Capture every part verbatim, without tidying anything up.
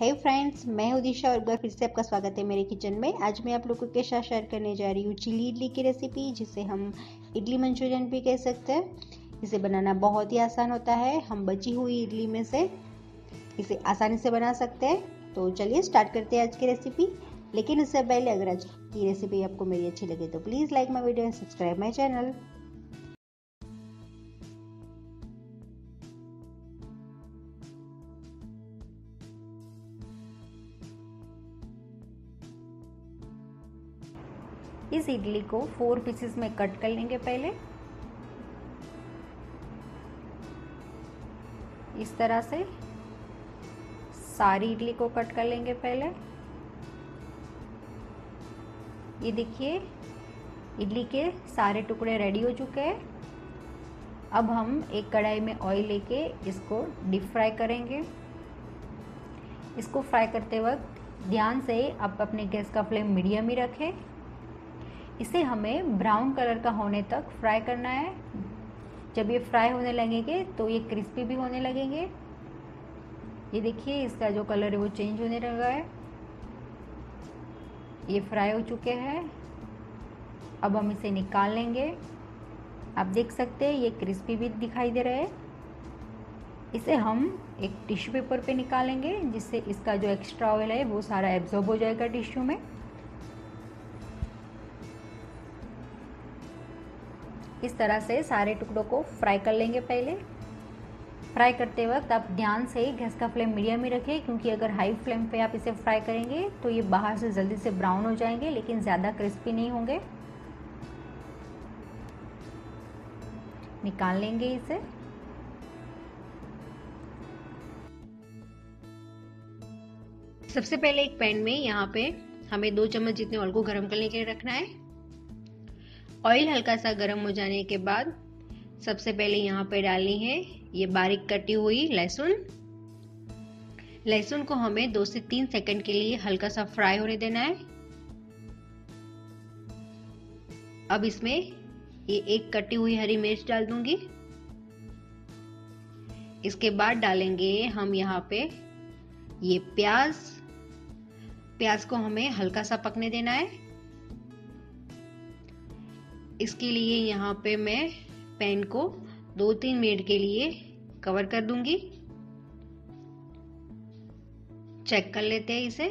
हे friends, मैं हूं दिशा और एक बार फिर से आपका स्वागत है मेरे किचन में। आज मैं आप लोगों के साथ शेयर करने जा रही हूँ चिली इडली की रेसिपी, जिसे हम इडली मंचूरियन भी कह सकते हैं। इसे बनाना बहुत ही आसान होता है। हम बची हुई इडली में से इसे आसानी से बना सकते हैं। तो चलिए स्टार्ट करते हैं आज की रेसिपी। लेकिन इससे पहले अगर आज की रेसिपी आपको मेरी अच्छी लगे तो please like my video and subscribe my channel. इस इडली को फोर पीसेस में कट कर लेंगे। पहले इस तरह से सारी इडली को कट कर लेंगे। पहले ये देखिए, इडली के सारे टुकड़े रेडी हो चुके हैं। अब हम एक कढ़ाई में ऑयल लेके इसको डीप फ्राई करेंगे। इसको फ्राई करते वक्त ध्यान से आप अपने गैस का फ्लेम मीडियम ही रखें। इसे हमें ब्राउन कलर का होने तक फ्राई करना है। जब ये फ्राई होने लगेंगे तो ये क्रिस्पी भी होने लगेंगे। ये देखिए, इसका जो कलर है वो चेंज होने लगा है। ये फ्राई हो चुके हैं। अब हम इसे निकाल लेंगे। आप देख सकते हैं ये क्रिस्पी भी दिखाई दे रहे हैं। इसे हम एक टिश्यू पेपर पे निकालेंगे, जिससे इसका जो एक्स्ट्रा ऑयल है वो सारा एब्जॉर्ब हो जाएगा टिश्यू में। इस तरह से सारे टुकड़ों को फ्राई कर लेंगे। पहले फ्राई करते वक्त आप ध्यान से गैस का फ्लेम मीडियम ही रखें, क्योंकि अगर हाई फ्लेम पे आप इसे फ्राई करेंगे तो ये बाहर से जल्दी से ब्राउन हो जाएंगे, लेकिन ज़्यादा क्रिस्पी नहीं होंगे। निकाल लेंगे इसे। सबसे पहले एक पैन में यहाँ पे हमें दो चम्मच जितने ऑयल को गर्म करने के लिए रखना है। ऑयल हल्का सा गर्म हो जाने के बाद सबसे पहले यहाँ पे डालनी है ये बारीक कटी हुई लहसुन। लहसुन को हमें दो से तीन सेकंड के लिए हल्का सा फ्राई होने देना है। अब इसमें ये एक कटी हुई हरी मिर्च डाल दूंगी। इसके बाद डालेंगे हम यहाँ पे ये प्याज। प्याज को हमें हल्का सा पकने देना है। इसके लिए यहाँ पे मैं पैन को दो तीन मिनट के लिए कवर कर दूंगी। चेक कर लेते हैं इसे।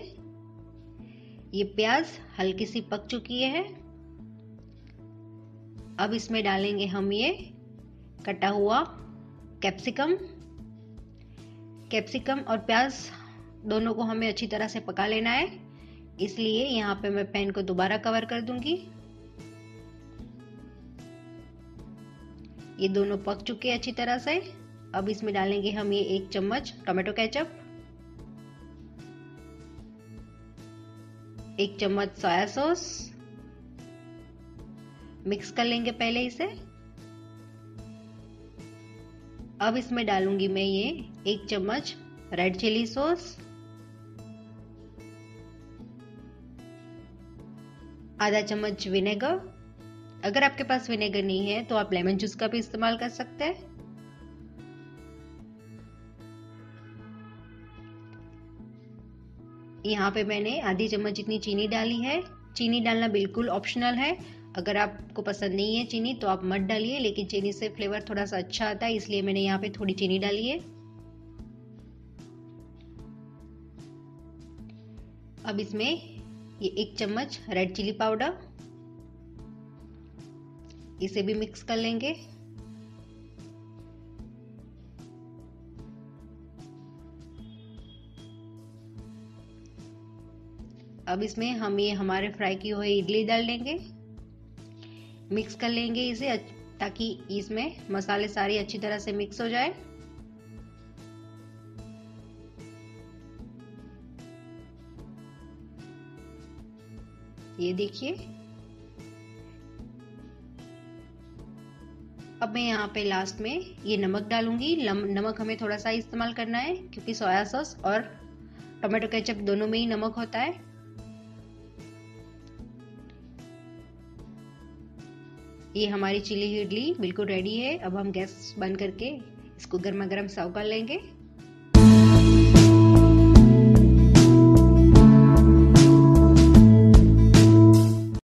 ये प्याज हल्की सी पक चुकी है। अब इसमें डालेंगे हम ये कटा हुआ कैप्सिकम। कैप्सिकम और प्याज दोनों को हमें अच्छी तरह से पका लेना है, इसलिए यहाँ पे मैं पैन को दोबारा कवर कर दूंगी। ये दोनों पक चुके हैं अच्छी तरह से। अब इसमें डालेंगे हम ये एक चम्मच टोमेटो केचप, एक चम्मच सोया सॉस। मिक्स कर लेंगे पहले इसे। अब इसमें डालूंगी मैं ये एक चम्मच रेड चिली सॉस, आधा चम्मच विनेगर। अगर आपके पास विनेगर नहीं है तो आप लेमन जूस का भी इस्तेमाल कर सकते हैं। यहाँ पे मैंने आधी चम्मच जितनी चीनी डाली है। चीनी डालना बिल्कुल ऑप्शनल है। अगर आपको पसंद नहीं है चीनी तो आप मत डालिए, लेकिन चीनी से फ्लेवर थोड़ा सा अच्छा आता है, इसलिए मैंने यहाँ पे थोड़ी चीनी डाली है। अब इसमें ये एक चम्मच रेड चिली पाउडर, इसे भी मिक्स कर लेंगे। अब इसमें हम ये हमारे फ्राई की हुई इडली डाल देंगे। मिक्स कर लेंगे इसे, ताकि इसमें मसाले सारे अच्छी तरह से मिक्स हो जाए। ये देखिए, अब मैं यहाँ पे लास्ट में ये नमक डालूंगी। नमक हमें थोड़ा सा इस्तेमाल करना है, क्योंकि सोया सॉस और टोमेटो केचप दोनों में ही नमक होता है। ये हमारी चिली इडली बिल्कुल रेडी है। अब हम गैस बंद करके इसको गर्मा गर्म सर्व कर लेंगे।